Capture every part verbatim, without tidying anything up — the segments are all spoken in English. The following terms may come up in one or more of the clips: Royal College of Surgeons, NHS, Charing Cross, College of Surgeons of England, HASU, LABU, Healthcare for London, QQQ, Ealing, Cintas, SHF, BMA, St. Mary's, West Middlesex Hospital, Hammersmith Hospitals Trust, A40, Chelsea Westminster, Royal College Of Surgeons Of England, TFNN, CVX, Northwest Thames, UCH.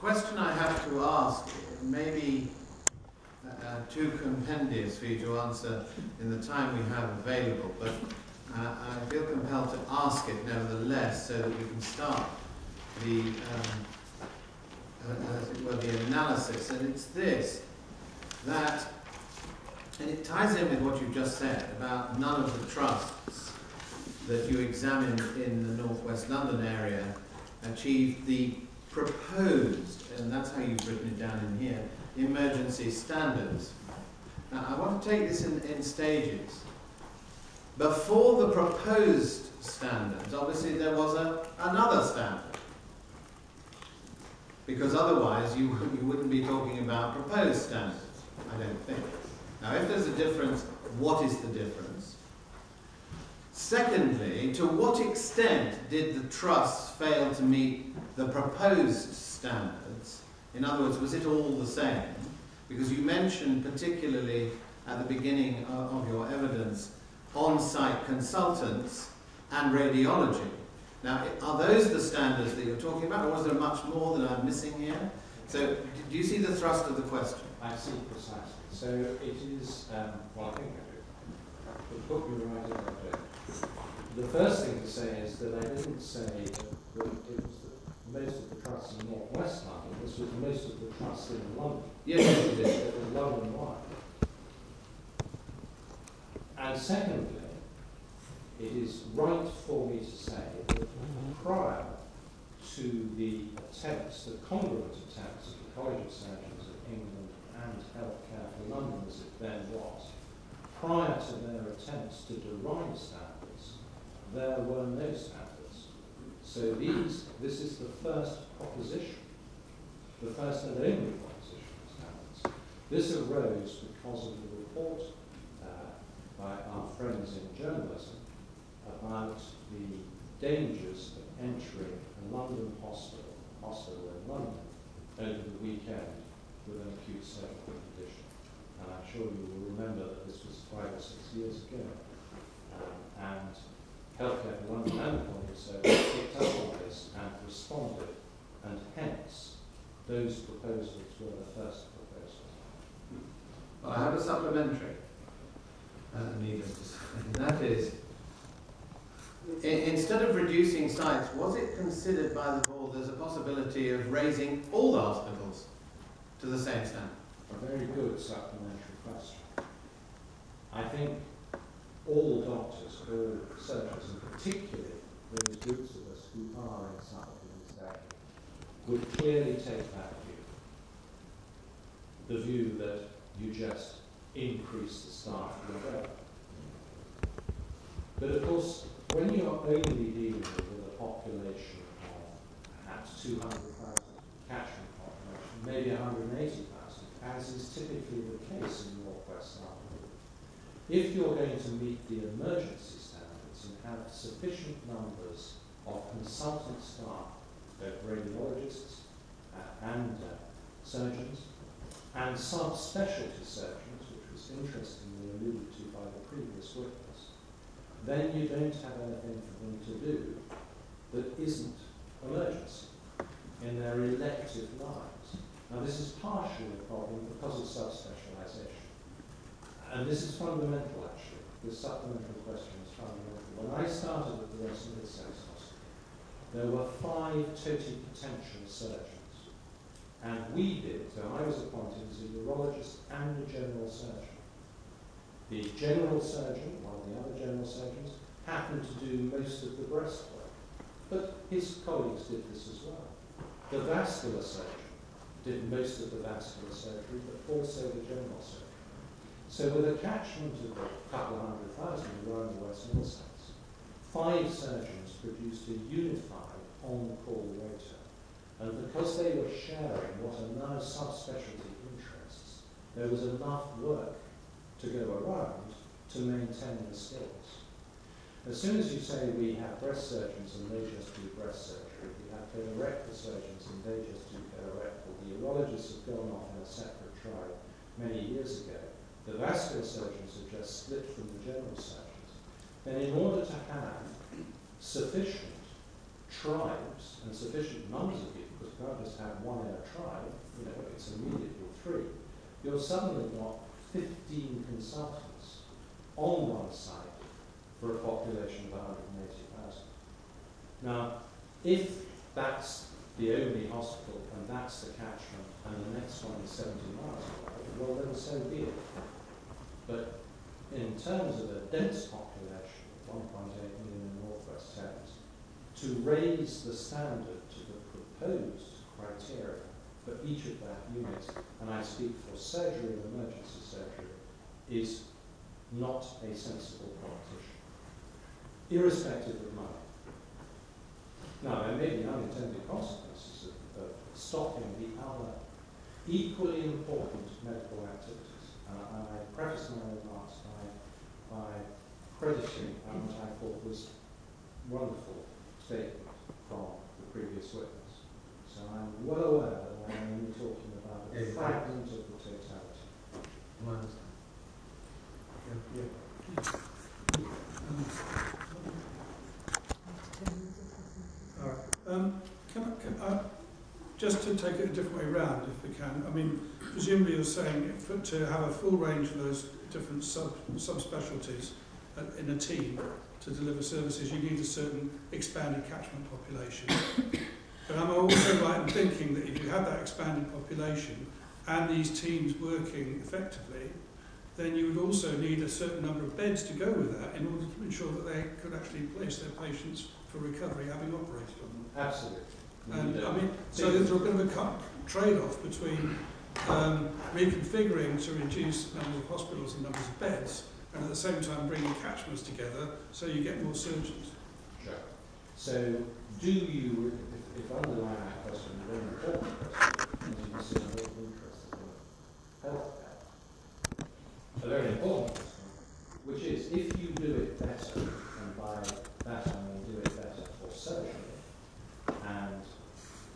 question I have to ask may be uh, too compendious for you to answer in the time we have available, but uh, I feel compelled to ask it nevertheless so that we can start the, um, uh, as it were, the analysis. And it's this, that, and it ties in with what you just said about none of the trusts that you examined in the Northwest London area achieved the proposed, and that's how you've written it down in here, emergency standards. Now, I want to take this in, in stages. Before the proposed standards, obviously there was a, another standard, because otherwise you, you wouldn't be talking about proposed standards, I don't think. Now, if there's a difference, what is the difference? Secondly, to what extent did the trusts fail to meet the proposed standards? In other words, was it all the same? Because you mentioned particularly at the beginning of your evidence on-site consultants and radiology. Now, are those the standards that you're talking about, or is there much more that I'm missing here? So, do you see the thrust of the question? I see precisely. So it is, um, well, I think I do. The book you write about it. The first thing to say is that I didn't say that it was most of the trusts in North West London. This was most of the trusts in London. Yes, it did. It was London-wide. And secondly, it is right for me to say that prior to the attempts, the congruent attempts of the College of Surgeons of England and Healthcare for London, as it then was, prior to their attempts to derive standards, there were no standards. So these, this is the first proposition, the first and only proposition of standards. This arose because of the report uh, by our friends in journalism about the dangers of entering a London hospital, hospital in London, over the weekend with an acute surgical condition. And I'm sure you will remember that this was five or six years ago. Um, and Healthcare for London and the College of Surgeons picked up on this and responded, and hence those proposals were the first proposals. Well, I have a supplementary, uh, needless to say, and that is, instead of reducing sites, was it considered by the board there's a possibility of raising all the hospitals to the same standard? A very good supplementary question. I think all doctors, all surgeons, and particularly those groups of us who are in scientific study, would clearly take that view. The view that you just increase the staff level. But of course, when you are only dealing with a population of perhaps two hundred thousand, catchment population, maybe one hundred eighty thousand, as is typically the case in Northwest London, if you're going to meet the emergency standards and have sufficient numbers of consultant staff, both radiologists uh, and uh, surgeons, and subspecialty surgeons, which was interestingly alluded to by the previous witness, then you don't have anything for them to do that isn't emergency in their elective lives. Now, this is partially a problem because of subspecialization. And this is fundamental, actually. The supplementary question is fundamental. When I started at the West Middlesex Hospital, there were five total potential surgeons. And we did, so I was appointed as a urologist and a general surgeon. The general surgeon, one of the other general surgeons, happened to do most of the breast work, but his colleagues did this as well. The vascular surgeon did most of the vascular surgery, but also the general surgeon. So with a catchment of a couple of hundred thousand around the West Middlesex, five surgeons produced a unified on-call rota. And because they were sharing what are now subspecialty interests, there was enough work to go around to maintain the skills. As soon as you say we have breast surgeons and they just do breast surgery, we have colorectal surgeons and they just do colorectal, the urologists have gone off in a separate tribe many years ago, the vascular surgeons have just split from the general surgeons, then in order to have sufficient tribes and sufficient numbers of you, because you can't just have one in a tribe, you know, it's immediately three, you've suddenly got fifteen consultants on one site for a population of one hundred eighty thousand. Now, if that's the only hospital and that's the catchment and the next one is seventy miles away, well then so be it. But in terms of a dense population of one point eight million in Northwest Thames, to raise the standard to the proposed criteria for each of that unit, and I speak for surgery and emergency surgery, is not a sensible politician, irrespective of money. Now, there may be unintended consequences of, of stopping the other equally important medical activities. And I, I preface my remarks by, by crediting what I thought was a wonderful statement from the previous witness. So I'm well aware that I'm only talking about a fragment of the totality. I understand. Yeah. All right. Um, can I, can I, just to take it a different way round, if we can, I mean, presumably you're saying for, to have a full range of those different sub subspecialties in a team to deliver services, you need a certain expanded catchment population. But I'm also right in thinking that if you have that expanded population and these teams working effectively, then you would also need a certain number of beds to go with that in order to ensure that they could actually place their patients for recovery having operated on them. Absolutely. And yeah. I mean, so there's a bit of a trade-off between um, reconfiguring to reduce numbers of hospitals and numbers of beds, and at the same time bringing catchments together so you get more surgeons. Sure. So do you, if, if I underline that question, the very important question, as you can see, I'm very interested in healthcare. A very important question, which is if you do it better, and by that I mean do it better for surgery, and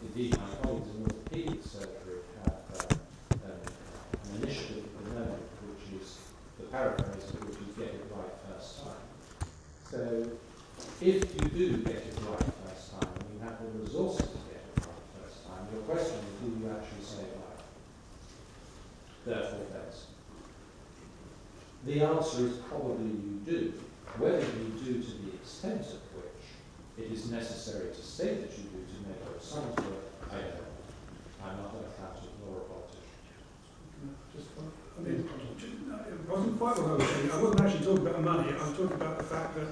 indeed my colleagues in orthopedic surgery have uh, um, an initiative at the moment, which is the paraphrase, which is get it right first time. So if you do get it right first time, and you have the resources to get it right first time, your question is, do you actually save life? Therefore, beds. The answer is probably you do. Whether you do to the extent of which it is necessary to say that you do to make up sums work, I don't know. I'm not an accountant nor a politician. Just one. I mean, it wasn't quite what I was saying. I wasn't actually talking about money. I was talking about the fact that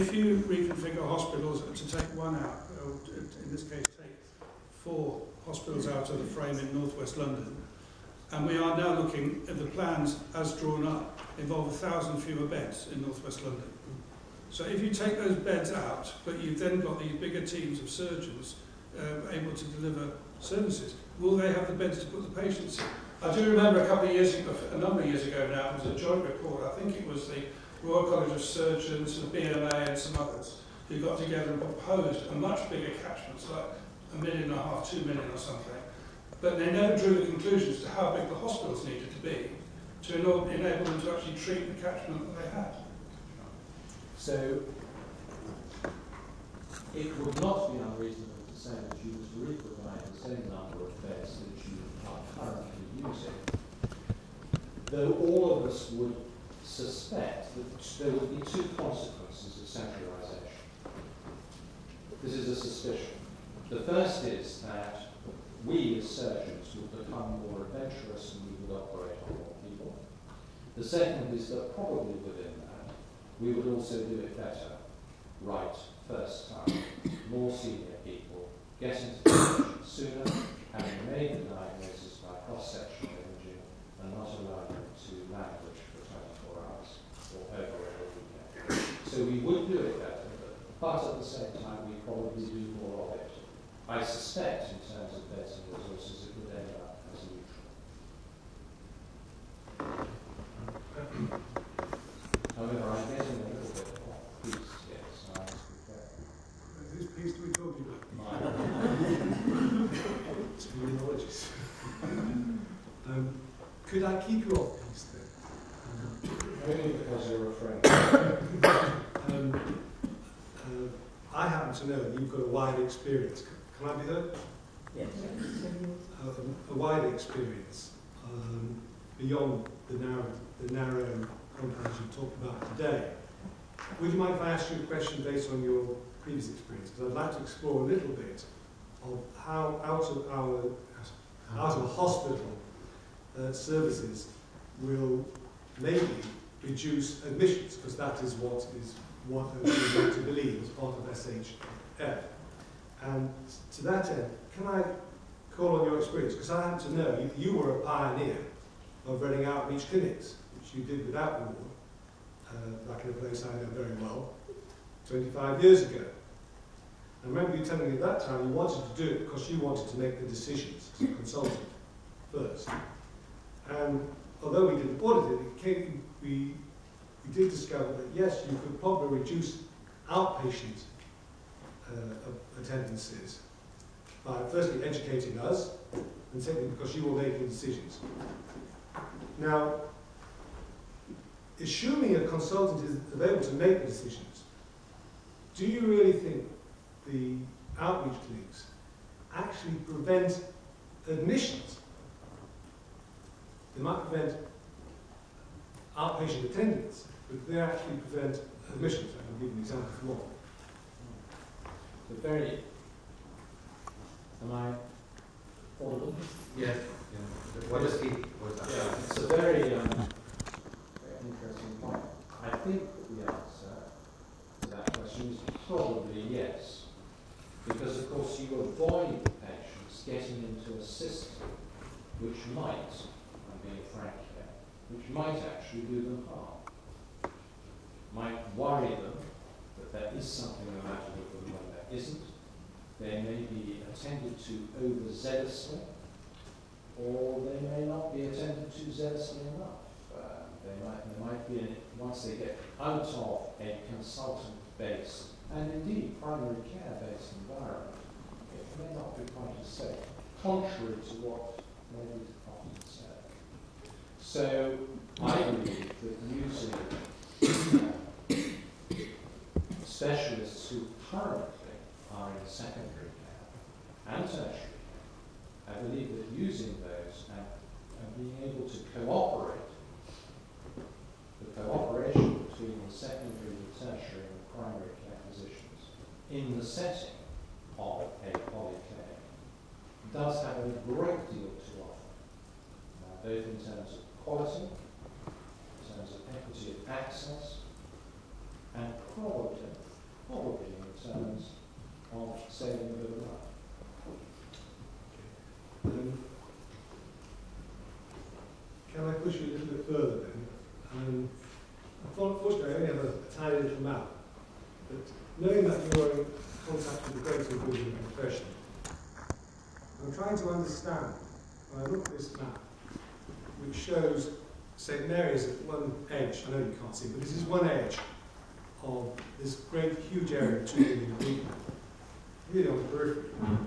if you reconfigure hospitals to take one out, or in this case take four hospitals out of the frame in northwest London, and we are now looking at the plans as drawn up, involve a thousand fewer beds in northwest London. So if you take those beds out, but you've then got these bigger teams of surgeons uh, able to deliver services, will they have the beds to put the patients in? I do remember a couple of years ago, a number of years ago now, it was a joint report, I think it was the Royal College of Surgeons, the B M A and some others, who got together and proposed a much bigger catchment, so like a million and a half, two million or something. But they never drew the conclusions to how big the hospitals needed to be to enable them to actually treat the catchment that they had. So it would not be unreasonable to say that you must re-provide the same number of beds that you are currently using, though all of us would suspect that there would be two consequences of centralisation. This is a suspicion. The first is that we as surgeons would become more adventurous and we would operate on more people. The second is that probably within that, we would also do it better, right, first time, more senior people, getting to the patient sooner, having made the diagnosis by cross-sectional imaging, and not allowing them to languish for twenty-four hours or over a weekend. So we would do it better, but at the same time, we probably do more of it. I suspect, in terms of beds and resources, it would end up as neutral. However, I'm getting a little bit off piece here, so I must be careful. Whose piece do we talk about? Mine. Terminologies. um, could I keep you off piece then? Only because you're a friend. um, uh, I happen to know that you've got a wide experience. Can I be heard? Yes. A, a wide experience um, beyond the narrow, the narrow compounds you talked about today. Would you mind if I ask you a question based on your previous experience? Because I'd like to explore a little bit of how out of our out of hospital uh, services will maybe reduce admissions, because that is what is what we want to believe as part of S H F. And to that end, can I call on your experience? Because I happen to know you, you were a pioneer of running outreach clinics, which you did without reward, uh, back in a place I know very well, twenty-five years ago. I remember you telling me at that time you wanted to do it because you wanted to make the decisions as a consultant first. And although we didn't audit it, it came, we, we did discover that yes, you could probably reduce outpatient uh, attendances by firstly educating us, and secondly because you were making decisions. Now, assuming a consultant is available to make the decisions, do you really think the outreach clinics actually prevent admissions? They might prevent outpatient attendance, but they actually prevent admissions. I can give you an example of one. It's a very... Am I audible? Yes. Yeah. What is the... What is that? Yeah. It's a very, um, very interesting point. I think the answer to that question is probably yes. Because, of course, you avoid the patients getting into a system which might, I'm being frank here, which might actually do them harm. Might worry them that there is something the matter with them when there isn't. They may be attended to overzealously, or they may not be attended to zealously enough. Uh, they might, they might be, in it, once they get out of a consultant-based and indeed primary care-based environment, it may not be quite as safe, contrary to what many departments say. So I believe that using uh, specialists who currently are in secondary care and tertiary care, I believe that using those and, and being able to cooperate, the cooperation between the secondary, the tertiary, and the primary care in the setting of a polyclinic does have a great deal to offer, now, both in terms of quality, in terms of equity of access, and probably, probably in terms of saving a bit of life. Um, can I push you a little bit further then? Um, unfortunately, I only have a tiny little map. But knowing that you're in contact with the greater inclusion profession, I'm trying to understand, when I look at this map, which shows Saint Mary's at one edge, I know you can't see, but this is one edge of this great, huge area of two million people, really on the periphery. I'm,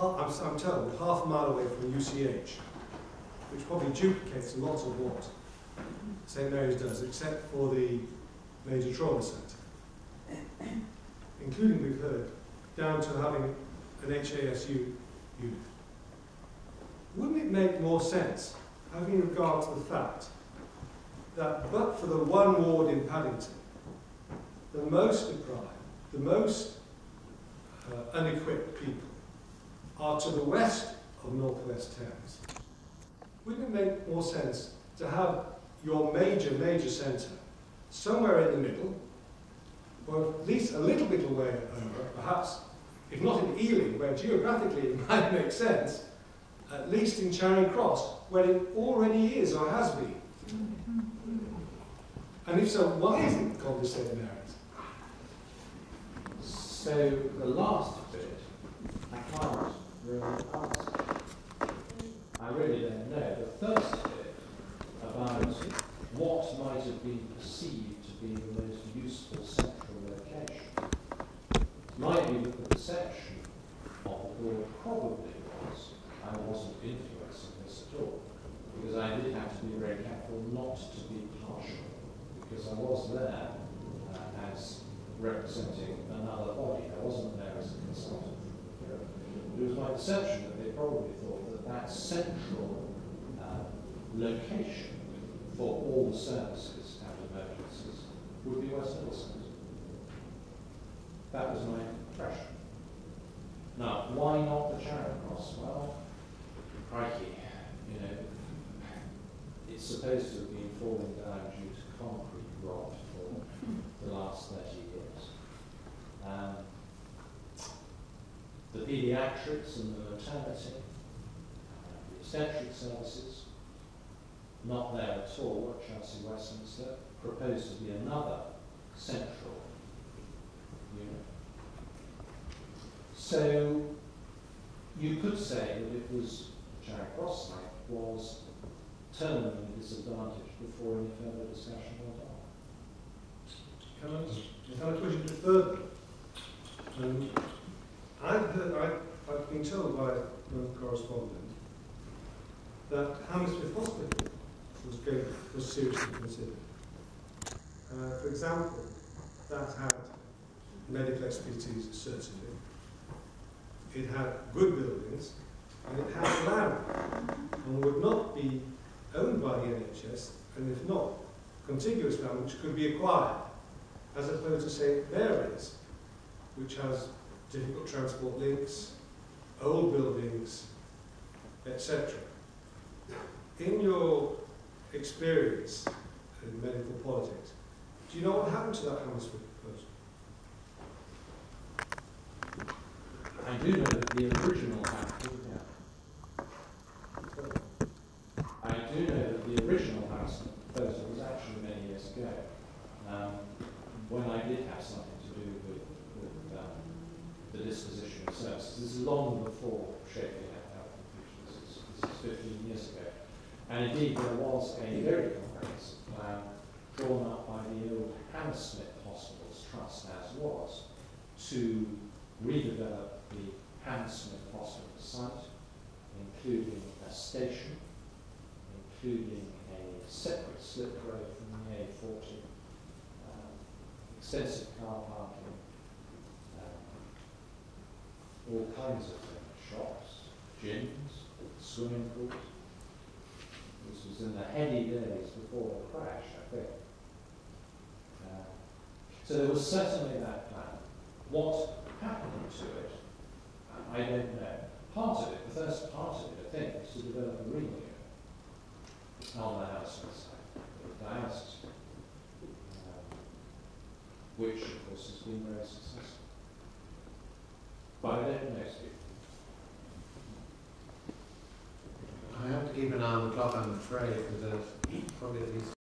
I'm told, half a mile away from U C H, which probably duplicates a lot of what Saint Mary's does, except for the major trauma centre. Including, we've heard, down to having an H A S U unit. Wouldn't it make more sense, having regard to the fact that but for the one ward in Paddington, the most deprived, the most uh, unequipped people are to the west of Northwest Thames? Wouldn't it make more sense to have your major, major centre somewhere in the middle, or at least a little bit away over, perhaps, if not in Ealing, where geographically it might make sense, at least in Charing Cross, where it already is or has been? And if so, why isn't it called the Saint Mary's? So the last bit, I can't really answer. I really don't know. The first bit about what might have been perceived to be the most useful central location might be that the perception of the board probably was I wasn't influencing this at all, because I did have to be very careful not to be partial, because I was there uh, as representing another body. I wasn't there as a consultant. It was my perception that they probably thought that that central uh, location for all the services and emergencies would be West Middlesex. That was my impression. Now, why not the Charing Cross? Well, crikey, you know, it's supposed to have been falling down due to concrete rot for the last thirty years. Um, the paediatrics and the maternity, uh, the obstetric services, not there at all at Chelsea Westminster, proposed to be another central unit. So you could say that it was Charing Cross site was terminally disadvantaged before any further discussion went on. Can I just, if I push it further? Um, I've, heard, I've, I've been told by a correspondent that Hammersmith Hospital was, going, was seriously considered. Uh, for example, that had medical expertise certainly. It had good buildings, and it had land, and would not be owned by the N H S, and if not, contiguous land which could be acquired, as opposed to Saint Mary's, which has difficult transport links, old buildings, et cetera. In your experience in medical politics, do you know what happened to that Hammersmith proposal? I do know that the original yeah. I do know that the original Hammersmith proposal was actually many years ago, um, when I did have something to do with, with um, the disposition of services. This is long before shaping health confusions. This is fifteen years ago. And indeed, there was a very comprehensive plan drawn up by the old Hammersmith Hospitals Trust, as was, to redevelop the Hammersmith Hospital site, including a station, including a separate slip road from the A forty, um, extensive car parking, um, all kinds of things, shops, gyms, swimming pools. This was in the heady days before the crash, I think. Uh, so there was certainly that plan. What happened to it? I don't know. Part of it, the first part of it, I think, was to develop a ring here on the Hammersmith side, the diocese, um, which, of course, has been very successful. But I don't know, Steve. I have to keep an eye on the clock, I'm afraid, because there's probably at least